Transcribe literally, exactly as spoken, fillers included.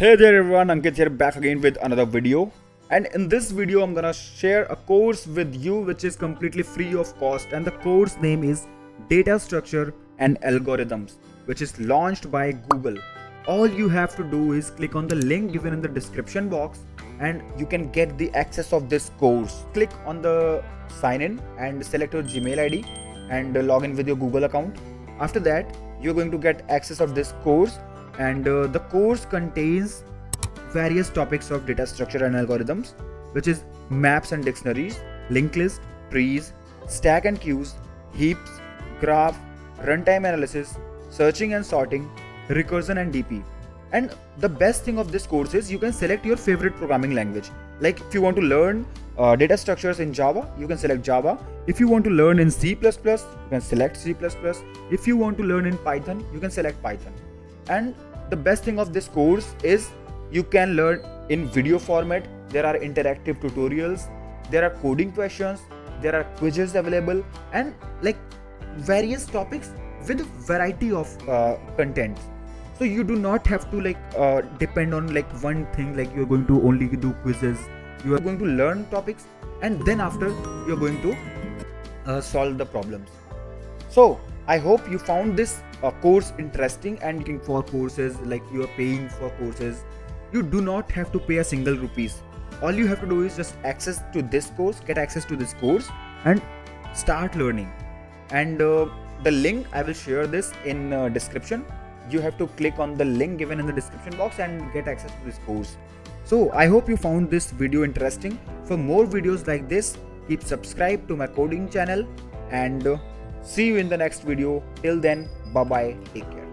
Hey there everyone, Ankit here, back again with another video. And in this video I'm gonna share a course with you which is completely free of cost, and the course name is Data Structure and Algorithms, which is launched by Google. All you have to do is click on the link given in the description box and you can get the access of this course. Click on the sign in and select your Gmail I D and log in with your Google account. After that you're going to get access of this course. And uh, the course contains various topics of data structure and algorithms, which is maps and dictionaries, linked list, trees, stack and queues, heaps, graph, runtime analysis, searching and sorting, recursion and D P. And the best thing of this course is you can select your favorite programming language. Like if you want to learn uh, data structures in Java, you can select Java. If you want to learn in C plus plus, you can select C plus plus. If you want to learn in Python, you can select Python. And the best thing of this course is you can learn in video format. There are interactive tutorials, there are coding questions, there are quizzes available, and like various topics with a variety of uh, content. So you do not have to like uh, depend on like one thing, like you're going to only do quizzes. You are going to learn topics and then after you're going to uh, solve the problems. So I hope you found this uh, course interesting, and looking for courses, like you are paying for courses. You do not have to pay a single rupees. All you have to do is just access to this course, get access to this course and start learning. And uh, the link, I will share this in uh, description. You have to click on the link given in the description box and get access to this course. So I hope you found this video interesting. For more videos like this, keep subscribed to my coding channel, and uh, see you in the next video. Till then, bye bye, take care.